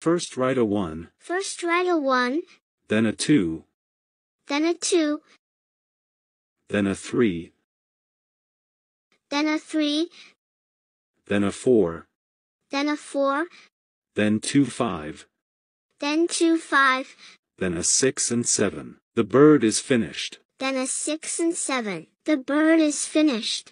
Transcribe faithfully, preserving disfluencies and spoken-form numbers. First write a one. First write a one. Then a two. Then a two. Then a three. Then a three. Then a four. Then a four. Then two five. Then two five. Then a six and seven. The bird is finished. Then a six and seven. The bird is finished.